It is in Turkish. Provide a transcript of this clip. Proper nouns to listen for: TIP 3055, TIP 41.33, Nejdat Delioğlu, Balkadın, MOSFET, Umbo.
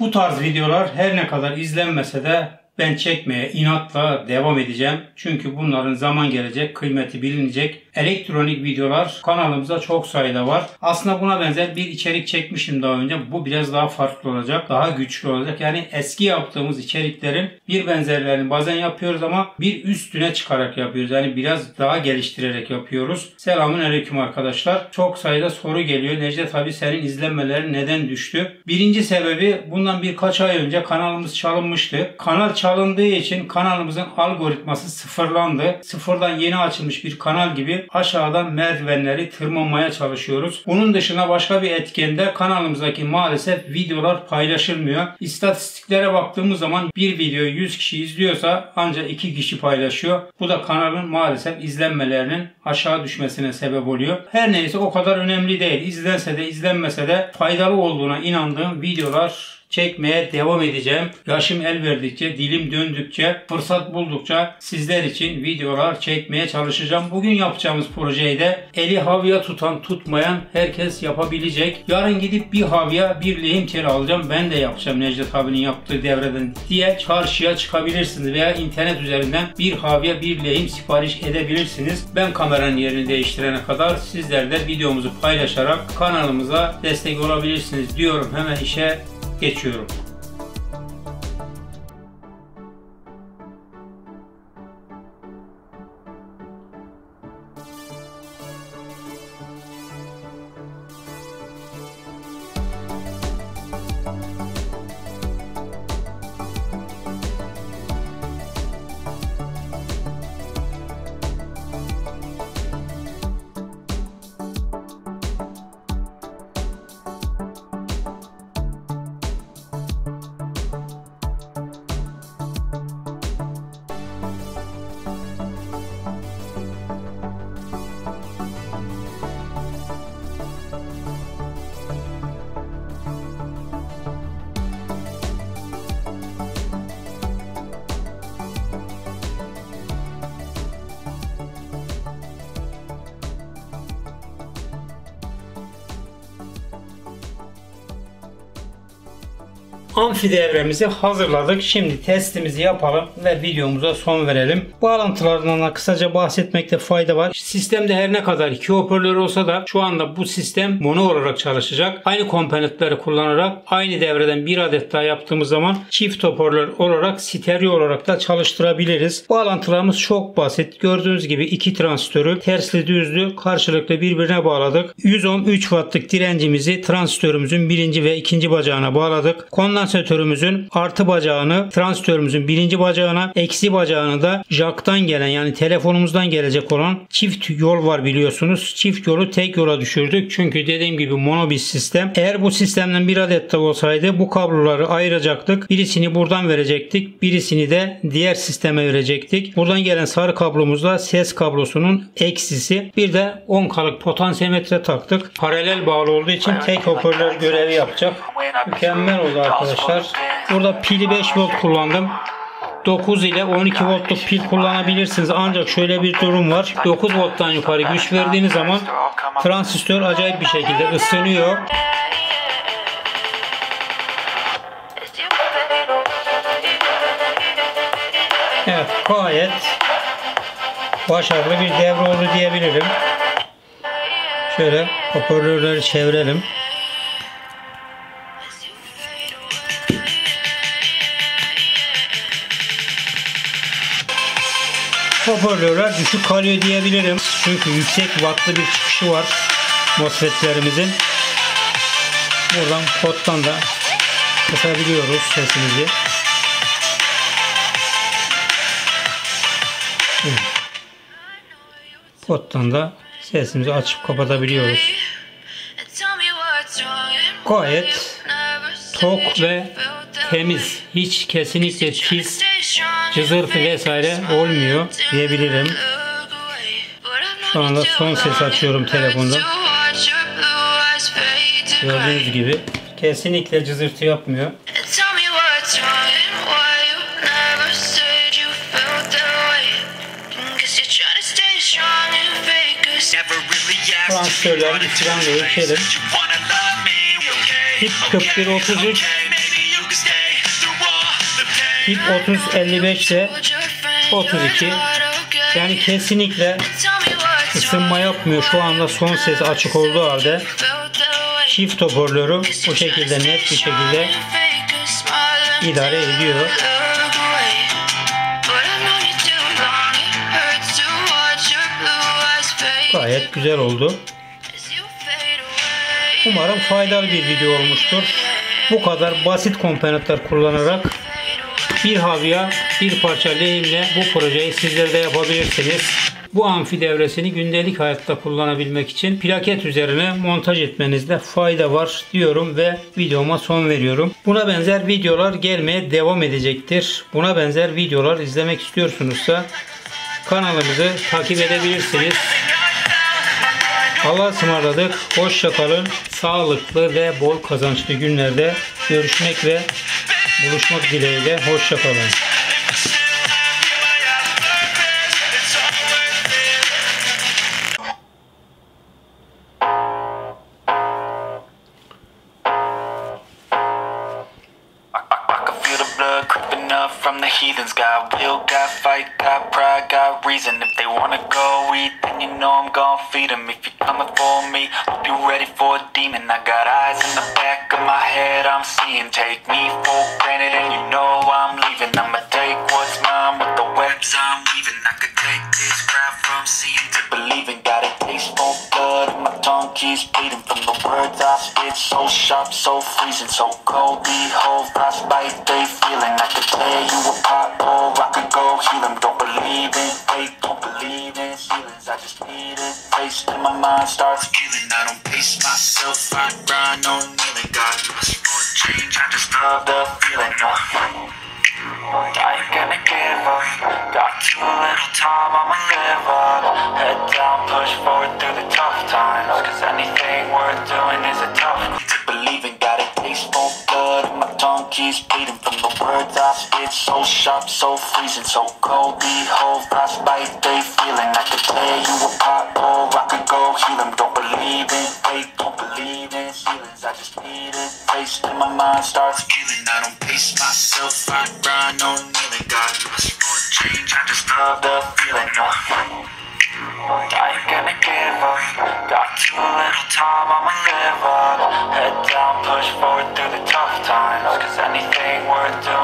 Bu tarz videolar her ne kadar izlenmese de ben çekmeye inatla devam edeceğim. Çünkü bunların zaman gelecek, kıymeti bilinecek. Elektronik videolar kanalımıza çok sayıda var. Aslında buna benzer bir içerik çekmişim daha önce. Bu biraz daha farklı olacak, daha güçlü olacak. Yani eski yaptığımız içeriklerin bir benzerlerini bazen yapıyoruz ama bir üstüne çıkarak yapıyoruz. Yani biraz daha geliştirerek yapıyoruz. Selamünaleyküm arkadaşlar. Çok sayıda soru geliyor. Necdet abi, senin izlenmelerin neden düştü? Birinci sebebi, bundan birkaç ay önce kanalımız çalınmıştı. Kanal çalındığı için kanalımızın algoritması sıfırlandı. Sıfırdan yeni açılmış bir kanal gibi aşağıdan merdivenleri tırmanmaya çalışıyoruz. Bunun dışında başka bir etken de kanalımızdaki maalesef videolar paylaşılmıyor. İstatistiklere baktığımız zaman bir videoyu 100 kişi izliyorsa ancak 2 kişi paylaşıyor. Bu da kanalın maalesef izlenmelerinin aşağı düşmesine sebep oluyor. Her neyse, o kadar önemli değil. İzlense de izlenmese de faydalı olduğuna inandığım videolar çekmeye devam edeceğim. Yaşım el verdikçe, dilim döndükçe, fırsat buldukça sizler için videolar çekmeye çalışacağım. Bugün yapacağımız projeyi de eli havya tutan tutmayan herkes yapabilecek. Yarın gidip bir havya, bir lehim teri alacağım. Ben de yapacağım Necdet abinin yaptığı devreden diye çarşıya çıkabilirsiniz veya internet üzerinden bir havya, bir lehim sipariş edebilirsiniz. Ben kameranın yerini değiştirene kadar sizler de videomuzu paylaşarak kanalımıza destek olabilirsiniz diyorum. Hemen işe geçiyorum. Amfi devremizi hazırladık. Şimdi testimizi yapalım ve videomuza son verelim. Bağlantılarından da kısaca bahsetmekte fayda var. Sistemde her ne kadar iki hoparlör olsa da şu anda bu sistem mono olarak çalışacak. Aynı komponentleri kullanarak aynı devreden bir adet daha yaptığımız zaman çift hoparlör olarak, stereo olarak da çalıştırabiliriz. Bağlantılarımız çok basit. Gördüğünüz gibi iki transistörü tersli düzlü karşılıklı birbirine bağladık. 113 wattlık direncimizi transistörümüzün birinci ve ikinci bacağına bağladık. Kondansatörümüzün artı bacağını transistörümüzün birinci bacağına, eksi bacağını da jack'tan gelen, yani telefonumuzdan gelecek olan çift yol var biliyorsunuz. Çift yolu tek yola düşürdük. Çünkü dediğim gibi mono bir sistem. Eğer bu sistemden bir adet de olsaydı bu kabloları ayıracaktık. Birisini buradan verecektik. Birisini de diğer sisteme verecektik. Buradan gelen sarı kablomuzla ses kablosunun eksisi. Bir de 10 kalık potansiyometre taktık. Paralel bağlı olduğu için tek hoparlör görevi yapacak. Mükemmel oldu arkadaşlar. Burada pili 5 volt kullandım. 9 ile 12 voltluk pil kullanabilirsiniz. Ancak şöyle bir durum var. 9 volttan yukarı güç verdiğiniz zaman transistör acayip bir şekilde ısınıyor. Evet, gayet başarılı bir devre oldu diyebilirim. Şöyle hoparlörleri çevirelim. Hoparlörler düşük kalıyor diyebilirim. Çünkü yüksek wattlı bir çıkışı var MOSFET'lerimizin. Buradan pottan da kısabiliyoruz sesimizi. Pottan da sesimizi açıp kapatabiliyoruz. Gayet tok ve temiz. Hiç kesinlikle tiz, cızırtı vesaire olmuyor diyebilirim. Şu anda son ses açıyorum telefondan. Gördüğünüz gibi Kesinlikle cızırtı yapmıyor. Transferler bitirenle ölçelim. TIP 41.33, TIP 3055 ile 32. Yani kesinlikle ısınma yapmıyor. Şu anda son ses açık olduğu halde çift hoparlörü bu şekilde net bir şekilde idare ediyor. Gayet güzel oldu. Umarım faydalı bir video olmuştur. Bu kadar basit komponentler kullanarak bir havya, bir parça lehimle bu projeyi sizler de yapabilirsiniz. Bu amfi devresini gündelik hayatta kullanabilmek için plaket üzerine montaj etmenizde fayda var diyorum ve videoma son veriyorum. Buna benzer videolar gelmeye devam edecektir. Buna benzer videolar izlemek istiyorsunuzsa kanalımızı takip edebilirsiniz. Allah'a ısmarladık. Hoşça kalın. Sağlıklı ve bol kazançlı günlerde görüşmek ve buluşmak dileğiyle. Hoşça kalın. From the heathens, got will, got fight, got pride, got reason. If they wanna go eat, then you know I'm gon' feed them. If you're coming for me, hope you're ready for a demon. I got eyes in the back of my head, I'm seeing. Take me for granted and you know I'm leaving. I'ma take what's mine with the webs I'm weaving. I could take this crowd from seeing to believing. Got a taste for blood and my tongue keeps bleeding from the words I spit, so sharp, so freezing, so cold, behold, frostbite, they feeling. I could tear you apart or I could go heal them. Don't believe in fate, don't believe in feelings. I just need a taste and my mind starts healing. I don't pace myself, I grind, no kneeling. God, much more change, I just love the feeling. I ain't gonna give up, got too little time, I'ma live up. Head down, push forward through the tough times, cause anything worth doing is a tough to believe in. Got a taste for blood and my tongue keeps bleeding from the words I spit, so sharp, so freezing, so cold, behold, frostbite, they feeling. I could tear you apart or I could go heal them. Don't believe in fate, don't believe in feelings. I just need a taste and my mind starts healing. I don't pace myself, I grind, no kneeling. Got much more change, I just love the feeling. I ain't gonna give up, got too little time, I'ma live up. Head down, push forward through the tough times, cause anything worth doing